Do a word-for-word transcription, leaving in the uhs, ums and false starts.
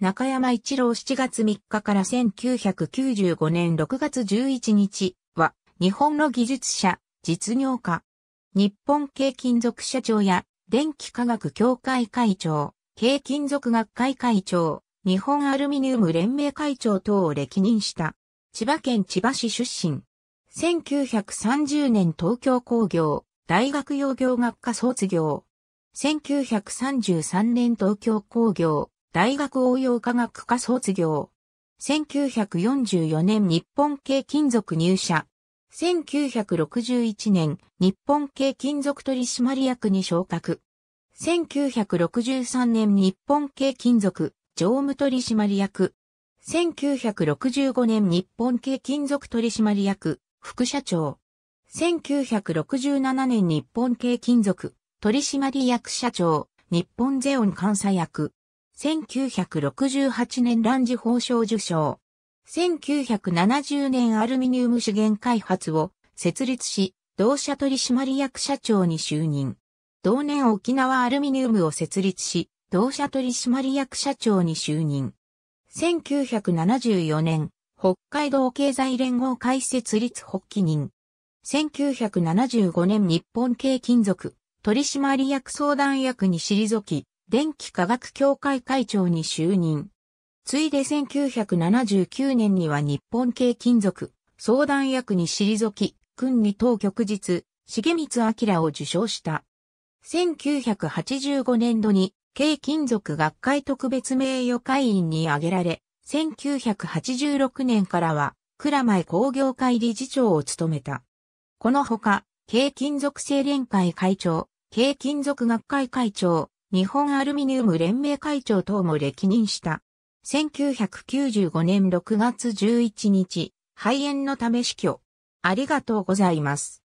中山一郎しちがつみっかからせんきゅうひゃくきゅうじゅうごねんろくがつじゅういちにちは日本の技術者、実業家、日本軽金属社長や電気化学協会会長、軽金属学会会長、日本アルミニウム連盟会長等を歴任した。千葉県千葉市出身。せんきゅうひゃくさんじゅうねん東京工業大学洋業学科卒業。せんきゅうひゃくさんじゅうさんねん東京工業大学応用科学科卒業。せんきゅうひゃくよんじゅうよねん日本軽金属入社。せんきゅうひゃくろくじゅういちねん日本軽金属取締役に昇格。せんきゅうひゃくろくじゅうさんねん日本軽金属常務取締役。せんきゅうひゃくろくじゅうごねん日本軽金属取締役副社長。せんきゅうひゃくろくじゅうななねん日本軽金属取締役社長日本ゼオン監査役。せんきゅうひゃくろくじゅうはちねんランジ褒章受賞。せんきゅうひゃくななじゅうねんアルミニウム資源開発を設立し、同社取締役社長に就任。同年沖縄アルミニウムを設立し、同社取締役社長に就任。せんきゅうひゃくななじゅうよねん、北海道経済連合会設立発起人。せんきゅうひゃくななじゅうごねん日本軽金属取締役相談役に退き、電気化学協会会長に就任。ついでせんきゅうひゃくななじゅうきゅうねんには日本軽金属相談役に退き、勲二等旭日、重光明を受賞した。せんきゅうひゃくはちじゅうごねんどに軽金属学会特別名誉会員に挙げられ、せんきゅうひゃくはちじゅうろくねんからは蔵前工業会理事長を務めた。このほか、軽金属精錬会会長、軽金属学会会長、日本アルミニウム連盟会長等も歴任した。せんきゅうひゃくきゅうじゅうごねんろくがつじゅういちにち、肺炎のため死去。ありがとうございます。